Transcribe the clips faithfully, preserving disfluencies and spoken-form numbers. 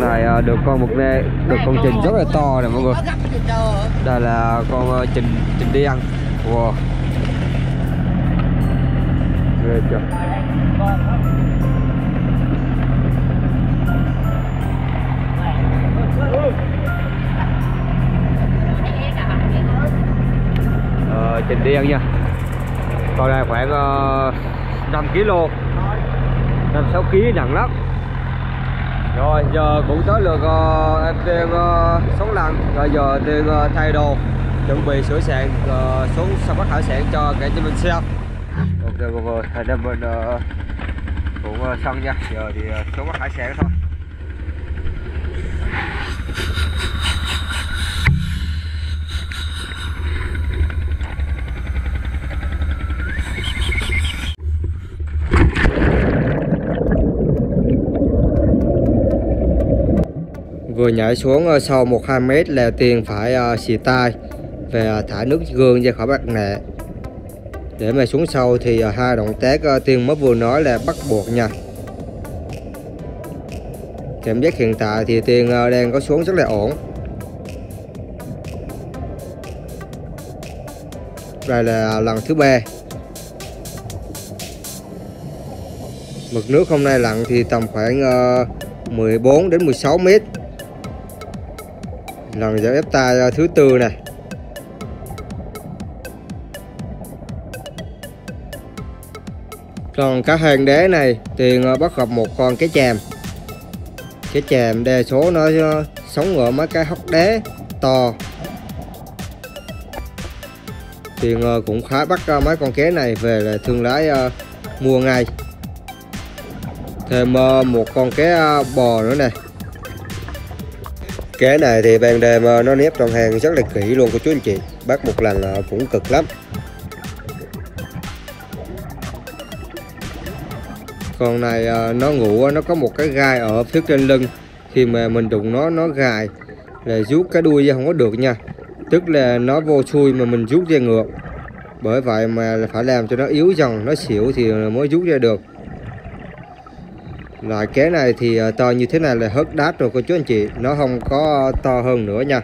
con này được con một nê, được con trình rất là to này mọi người. Đây là con trình trình đi ăn. Wow. Ghê chưa. Ờ, trình đi ăn nha. Con này khoảng uh, năm ký, năm sáu ký nặng lắm. Rồi giờ cũng tới lượt uh, em Tiên uh, sống lặng. Rồi giờ Tiên uh, thay đồ, chuẩn bị sửa sàn uh, xuống săn bắt hải sản cho cả cho mình xem. Ok mọi người, thì đây mình uh, cũng uh, xong nha. Giờ thì uh, xuống bắt hải sản thôi. Vừa nhảy xuống sau một hai mét là Tiên phải xì tay về thả nước gương ra khỏi mặt nạ. Để mà xuống sâu thì hai động tác Tiên mới vừa nói là bắt buộc nha. Cảm giác hiện tại thì Tiên đang có xuống rất là ổn. Đây là lần thứ ba. Mực nước hôm nay lặn thì tầm khoảng mười bốn đến mười sáu mét. Lần giờ ép tay thứ tư này. Còn cá hang đế này thì bắt gặp một con cá chàm. Cá chàm đa số nó sống ở mấy cái hốc đá to. Thì cũng khá bắt mấy con cá này về là thương lái mua ngay. Thêm một con cá bò nữa nè. Cá này thì ban đêm nó nép trong hang rất là kỹ luôn cô chú anh chị. Bắt một lần cũng cực lắm. Con này nó ngủ, nó có một cái gai ở phía trên lưng. Khi mà mình đụng nó, nó gài là rút cái đuôi ra không có được nha. Tức là nó vô xuôi mà mình rút ra ngược. Bởi vậy mà phải làm cho nó yếu dần, nó xỉu thì mới rút ra được. Loại cá này thì to như thế này là hớt đát rồi cô chú anh chị. Nó không có to hơn nữa nha.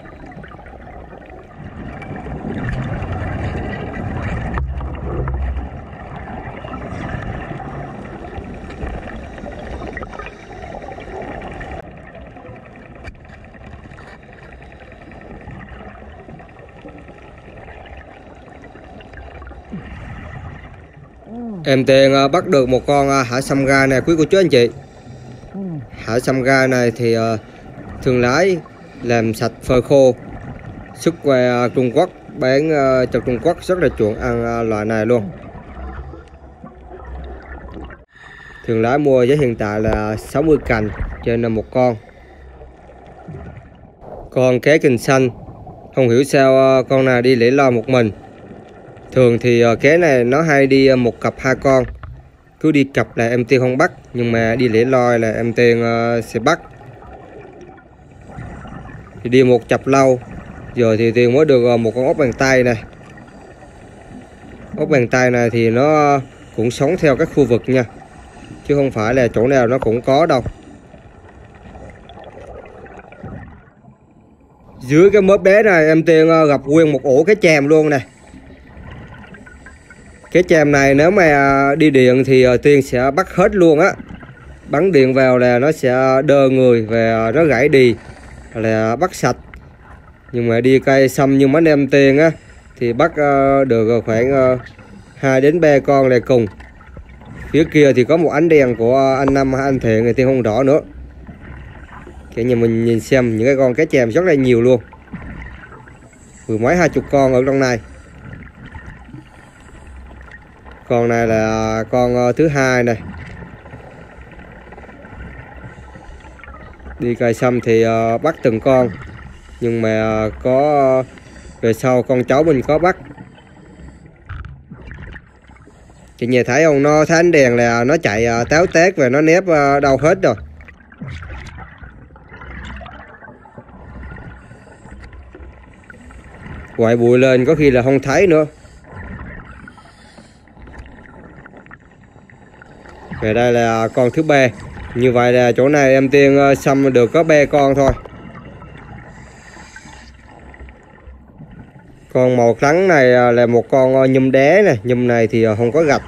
Em Tiên bắt được một con hải sâm ga này quý cô chú anh chị. Hải sâm ga này thì thương lái làm sạch phơi khô xuất qua Trung Quốc bán cho Trung Quốc rất là chuộng ăn loại này luôn. Thương lái mua giá hiện tại là sáu mươi cành trên một con. Con cá kình xanh không hiểu sao con này đi lẻ loi một mình. Thường thì cá này nó hay đi một cặp hai con. Cứ đi cặp là em Tiên không bắt, nhưng mà đi lẻ loi là em Tiên sẽ bắt. Thì đi một chập lâu. Giờ thì Tiên mới được một con ốc bàn tay này. Ốc bàn tay này thì nó cũng sống theo các khu vực nha, chứ không phải là chỗ nào nó cũng có đâu. Dưới cái mớp bé này em Tiên gặp nguyên một ổ cá chàm luôn nè. Cái chàm này nếu mà đi điện thì Tiên sẽ bắt hết luôn á. Bắn điện vào là nó sẽ đơ người và nó gãy đi là bắt sạch. Nhưng mà đi cây sâm như mấy anh em Tiên á thì bắt được khoảng hai đến ba con này cùng. Phía kia thì có một ánh đèn của anh Năm hay anh Thiện thì Tiên không rõ nữa. Kể như mình nhìn xem những cái con cá chàm rất là nhiều luôn. Mười mấy hai chục con ở trong này. Con này là con thứ hai này. Đi cài sâm thì bắt từng con, nhưng mà có về sau con cháu mình có bắt. Chị nhà thấy không, nó thấy ánh đèn là nó chạy táo tét và nó nép đâu hết rồi. Quậy bụi lên có khi là không thấy nữa. Về đây là con thứ ba. Như vậy là chỗ này em Tiên xăm được có ba con thôi. Con màu trắng này là một con nhum đá này, nhum này thì không có gạch.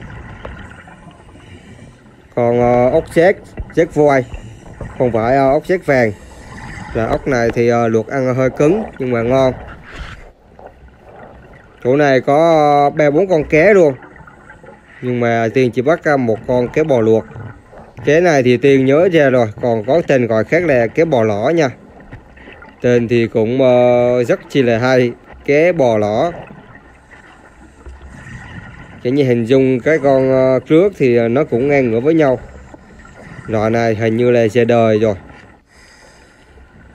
Còn ốc sét, sét voi, không phải ốc sét vàng. Là ốc này thì luộc ăn hơi cứng nhưng mà ngon. Chỗ này có ba bốn con cá luôn, nhưng mà Tiên chỉ bắt một con cá bò luộc. Cá này thì Tiên nhớ ra rồi, còn có tên gọi khác là cá bò lỏ nha. Tên thì cũng rất chi là hay, cá bò lỏ. Chỉ như hình dung cái con trước thì nó cũng ngang ngửa với nhau. Loại này hình như là ra đời rồi.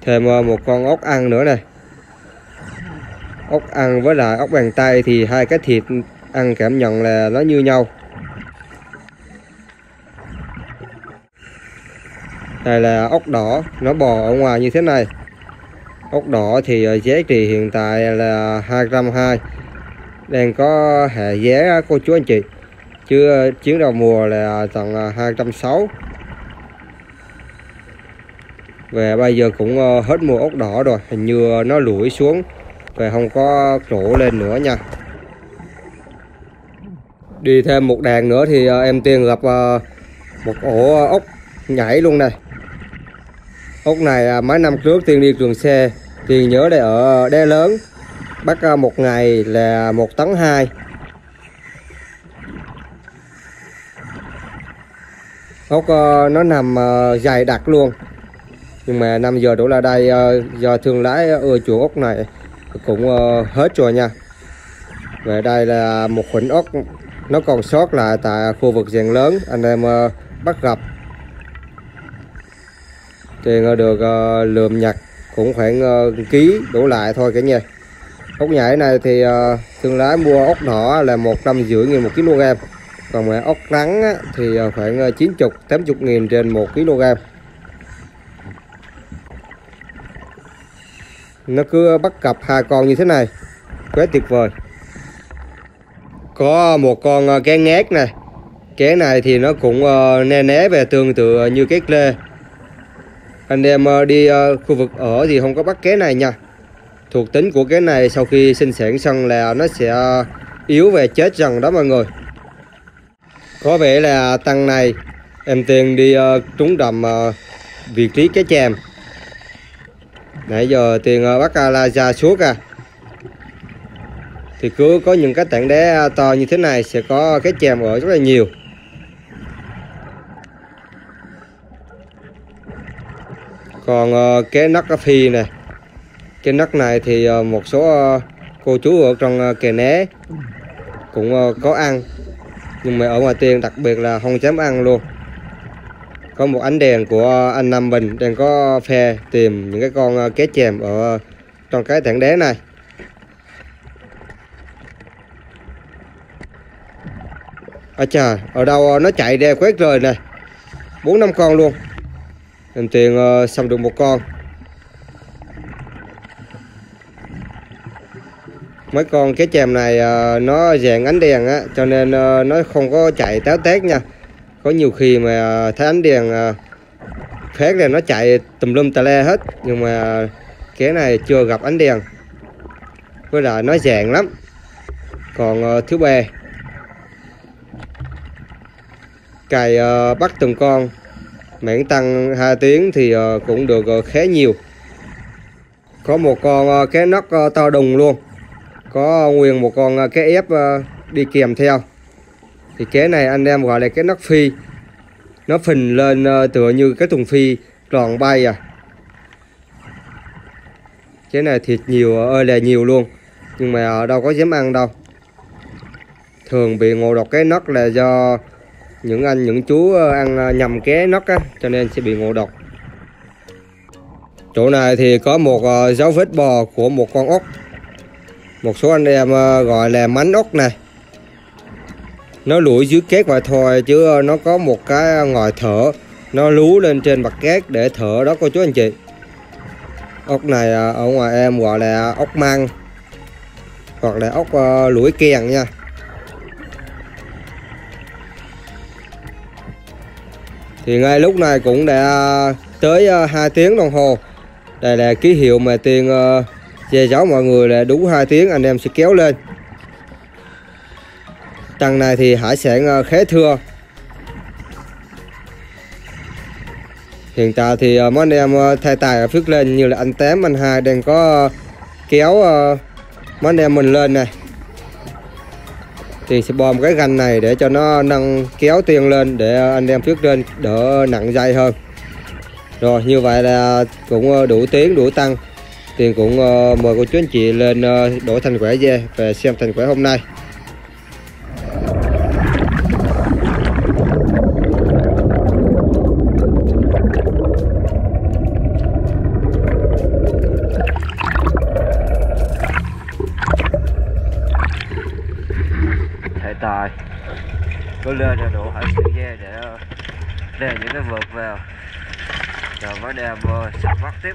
Thêm một con ốc ăn nữa này. Ốc ăn với lại ốc bàn tay thì hai cái thịt ăn cảm nhận là nó như nhau. Đây là ốc đỏ, nó bò ở ngoài như thế này. Ốc đỏ thì giá trị hiện tại là hai trăm hai mươi, đang có hạ giá cô chú anh chị, chứ chuyến đầu mùa là tận hai trăm sáu mươi. Và bây giờ cũng hết mùa ốc đỏ rồi, hình như nó lủi xuống và không có trổ lên nữa nha. Đi thêm một đàn nữa thì em Tiên gặp một ổ ốc nhảy luôn này. Ốc này mấy năm trước Tiên đi trường xe, Tiên nhớ đây ở Đá Lớn bắt một ngày là một tấn hai. Ốc nó nằm dày đặc luôn, nhưng mà năm giờ đổ lại đây do thương lái ưa chuộng ốc này cũng hết rồi nha. Về đây là một khuẩn ốc nó còn sót lại tại khu vực Giàng Lớn, anh em bắt gặp thì được lượm nhặt cũng khoảng ký đổ lại thôi cả nhà. Ốc nhảy này thì thương lái mua ốc đỏ là một trăm năm mươi nghìn một kg, còn ốc rắn thì khoảng chín mươi tám mươi nghìn trên một kg. Nó cứ bắt cặp hai con như thế này, quá tuyệt vời. Có một con cá ngát này. Cá này thì nó cũng né né về tương tự như cái lê. Anh em đi khu vực ở thì không có bắt cá này nha. Thuộc tính của cái này sau khi sinh sản xong là nó sẽ yếu về chết dần đó mọi người. Có vẻ là tăng này em Tiên đi trúng đầm vị trí cá chàm. Nãy giờ Tiên bắt la ra suốt à. Thì cứ có những cái tảng đá to như thế này sẽ có cá chàm ở rất là nhiều. Còn cái nấc phi này, cái nấc này thì một số cô chú ở trong kè né cũng có ăn, nhưng mà ở ngoài Tiên đặc biệt là không dám ăn luôn. Có một ánh đèn của anh Nam Bình đang có phe tìm những cái con cá chàm ở trong cái tảng đá này. À chà, ở đâu nó chạy ra quét rời này, bốn năm con luôn. Em Tiên xong được một con. Mấy con cá chàm này nó dạng ánh đèn á, cho nên nó không có chạy táo tét nha. Có nhiều khi mà thấy ánh đèn phát là nó chạy tùm lum tà le hết, nhưng mà cái này chưa gặp ánh đèn, với lại nó dạng lắm. Còn thứ ba cày bắt từng con mảng tăng hai tiếng thì cũng được khá nhiều. Có một con cá nóc to đùng luôn, có nguyên một con cá ép đi kèm theo. Thì cái này anh em gọi là cái nấc phi. Nó phình lên tựa như cái thùng phi tròn bay à. Cái này thịt nhiều ơi là nhiều luôn, nhưng mà đâu có dám ăn đâu. Thường bị ngộ độc cái nấc là do những anh những chú ăn nhầm cái nấc á, cho nên sẽ bị ngộ độc. Chỗ này thì có một dấu vết bò của một con ốc, một số anh em gọi là mánh ốc này. Nó lủi dưới cát mà thôi, chứ nó có một cái ngòi thở, nó lú lên trên mặt cát để thở đó cô chú anh chị. Ốc này ở ngoài em gọi là ốc măng, hoặc là ốc lủi kèn nha. Thì ngay lúc này cũng đã tới hai tiếng đồng hồ. Đây là ký hiệu mà Tiên dè giáo mọi người là đúng hai tiếng anh em sẽ kéo lên. Tầng này thì hải sản khá thưa. Hiện tại thì mấy anh em thay tài phước lên, như là anh Tám, anh Hai đang có kéo mấy anh em mình lên này. Thì sẽ bom cái ganh này để cho nó nâng kéo Tiên lên, để anh em phước lên đỡ nặng dây hơn. Rồi như vậy là cũng đủ tiếng đủ tăng. Tiên cũng mời cô chú anh chị lên đổi thành quả dê và xem thành quả hôm nay. Tài cứ lên là đủ hải sản ra để đem những cái vợt vào rồi mới đem sạch vắt tiếp.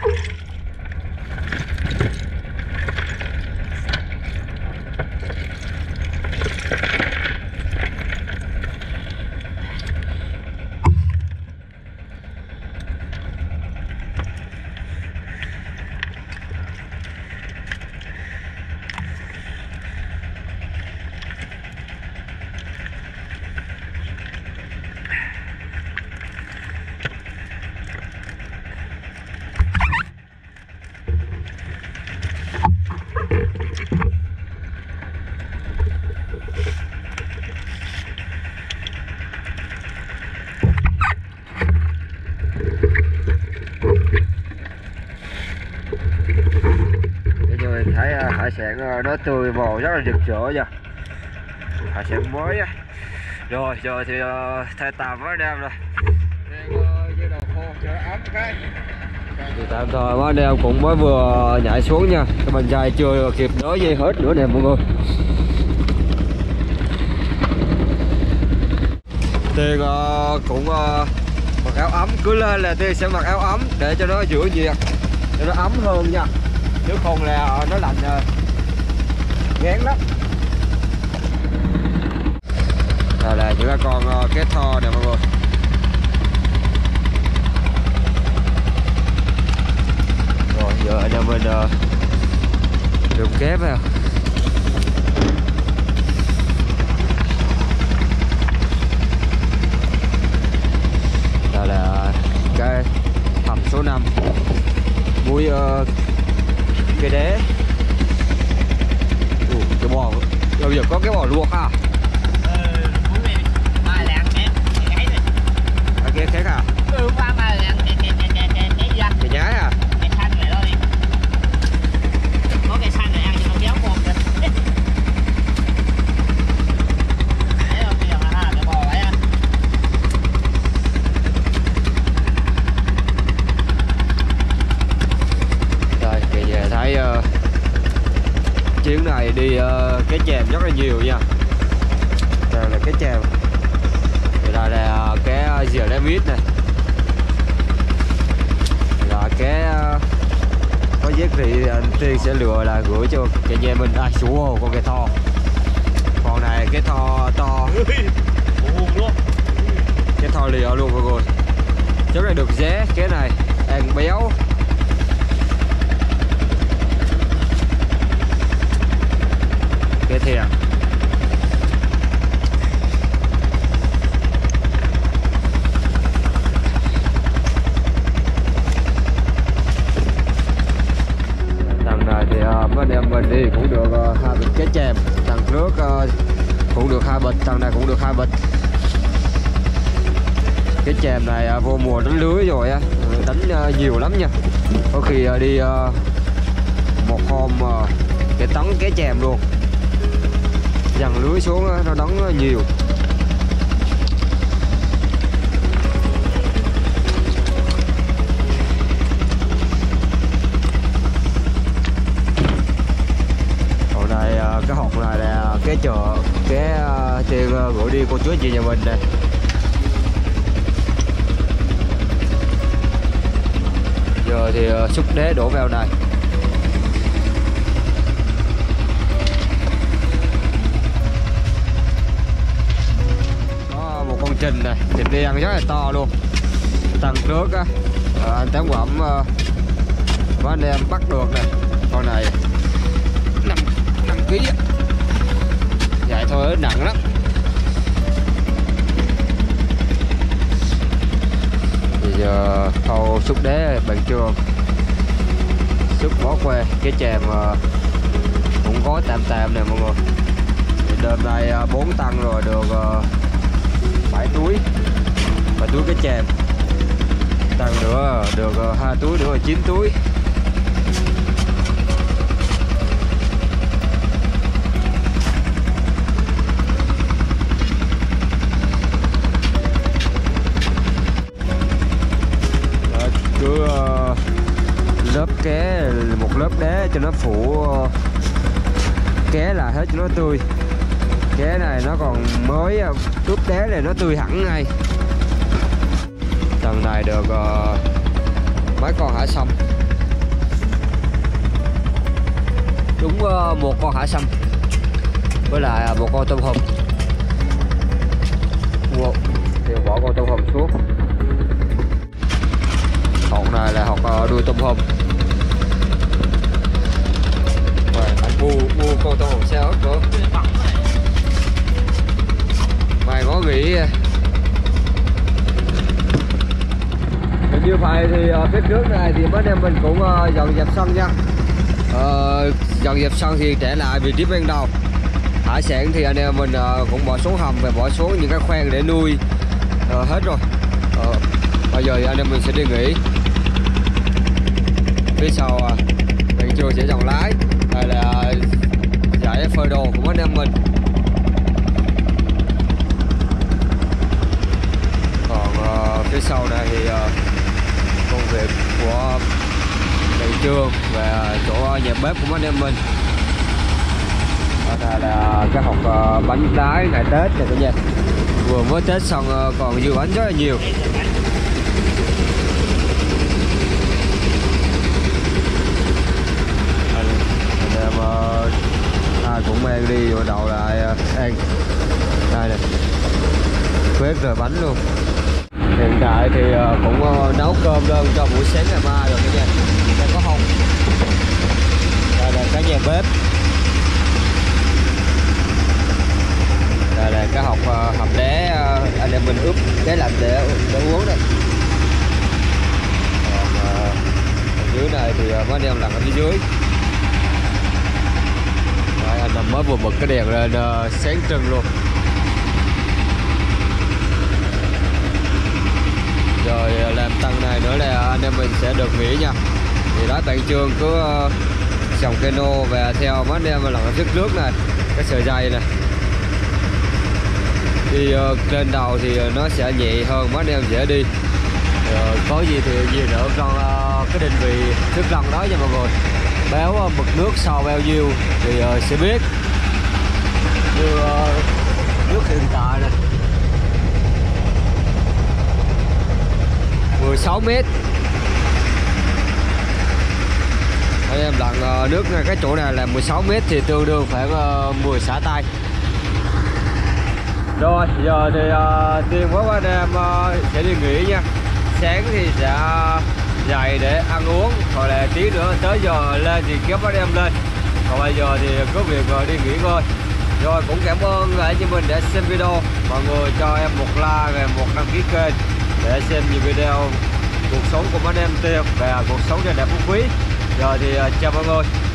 Thấy hải sản nó tươi màu rất là rực rỡ nha, hải sản mới. Rồi rồi thì thay tạm với anh em rồi, dây đầu khô cho ấm cái thì tạm thời mấy anh em cũng mới vừa nhảy xuống nha, cái mình dài chưa kịp đỡ dây hết nữa nè mọi người. Thì cũng mặc áo ấm, cứ lên là Tiên sẽ mặc áo ấm để cho nó giữ nhiệt, cho nó ấm hơn nha, chứ không là nó lạnh ngán lắm. Đây là những con cá tho nè mọi người. Rồi giờ anh em mình đựng kép vào. Đây là cái hầm số năm mũi uh, cái đế. Ủa, cái bò bây giờ có cái bò luộc à? Ừ, muốn đi mai là ăn cái cái này. À, cái cái à? Ừ, qua mai là ăn cái cái cái cái cái cái giặt. Cái nhái à? Cái xanh này đó đi. Có cái xanh này ăn cho nó béo mồm lên. Đấy không, bây giờ là cái bò vậy á. Rồi, bây giờ thấy uh, chuyến này đi uh, cá chàm rất là nhiều nha. Đây là cá chàm. Đây là cái dìa đá mít này. Là cái uh, có giết thì anh Tiên sẽ lựa là gửi cho cả nhà mình. Ai xuống hồ con cái tho. Con này cái tho to. Cái tho lìa luôn mọi người. Rất là được giá cái này, ăn béo. Cái thìa lần này thì bên em mình đi cũng được hai bịch cá chàm, lần trước cũng được hai bịch, lần này cũng được hai bịch. Cái chàm này vô mùa đánh lưới rồi á, đánh nhiều lắm nha, có khi đi một hôm cái tấn cá chàm luôn, dằn lưới xuống nó đóng nhiều. Còn này cái hộp này là cái chợ cái Tiên gửi đi cô chú chị nhà mình này. Giờ thì xúc đế đổ vào này. Này, thịt đi ăn rất là to luôn. tuần trước á, anh Tán Quẩm có anh em bắt được nè con này năm ký á, vậy thôi nặng lắm. Bây giờ khâu xúc đế bằng trường, xúc bỏ que cái chèm cũng có tạm tạm nè mọi người. Đợt này bốn tăng rồi được bảy túi, và túi cái chèm tăng nữa được hai túi nữa là chín túi. Đó, cứ lớp ké một lớp đá cho nó phủ ké là hết cho nó tươi. Ké này nó còn mới, ướp đá này nó tươi hẳn ngay. Tầng này được uh, mấy con hải sâm, đúng uh, một con hải sâm với lại uh, một con tôm hùm. Wow. Thì bỏ con tôm hùm xuống. Hộp này là hộp uh, đuôi tôm hùm. Rồi anh mua mua con tôm hùm xe ớt nữa. Mày có nghĩ như vậy thì phía trước này thì mấy em mình cũng uh, dọn dẹp xong nha. Uh, dọn dẹp xong thì trở lại vị trí ban đầu. Hải sản thì anh em mình uh, cũng bỏ xuống hầm và bỏ xuống những cái khoang để nuôi uh, hết rồi. Uh, bây giờ thì anh em mình sẽ đi nghỉ. Phía sau uh, mình chưa sẽ dòng lái, đây là giải phơi đồ của anh em mình. Phía sau này thì uh, công việc của thị trường và chỗ nhà bếp của anh em mình. Đây là cái hộp uh, bánh trái ngày Tết này cả nhà. Vừa mới Tết xong uh, còn dư bánh rất là nhiều. Anh em uh, ai cũng mang đi rồi đậu lại uh, ăn. Đây này, phết rồi bánh luôn. Hiện tại thì cũng nấu cơm lên cho buổi sáng ngày mai rồi cả nhà. Đây có hồng, đây là cái nhà bếp, đây là cái hộp hộp đế anh em mình ướp cái lạnh để để uống đây. Còn dưới này thì mấy anh em làm ở phía dưới. Đấy, anh em mới vừa bật cái đèn lên sáng trưng luôn. Rồi làm tầng này nữa là anh em mình sẽ được nghỉ nha. Thì đó, bạn Trương cứ uh, trồng cano và theo mấy anh em lần trước nước này, cái sợi dây này thì uh, lên đầu thì nó sẽ nhẹ hơn, mấy anh em dễ đi. Rồi, có gì thì gì nữa con uh, cái định vị trước lần đó nha mọi người. Béo uh, mực nước sau bao nhiêu thì uh, sẽ biết. Như uh, nước hiện tại này mười sáu mét. Anh em lặn nước ngay cái chỗ này là mười sáu mét thì tương đương khoảng mười xả tay. Rồi giờ thì uh, tiên quá anh em uh, sẽ đi nghỉ nha. Sáng thì sẽ dậy để ăn uống, hoặc là tí nữa tới giờ lên thì kéo anh em lên. Còn bây giờ thì cứ việc uh, đi nghỉ ngơi. Rồi cũng cảm ơn anh chị mình đã xem video. Mọi người cho em một like và một đăng ký kênh để xem nhiều video cuộc sống của anh em Tiệp và cuộc sống đẹp phú quý. Giờ thì chào mọi người.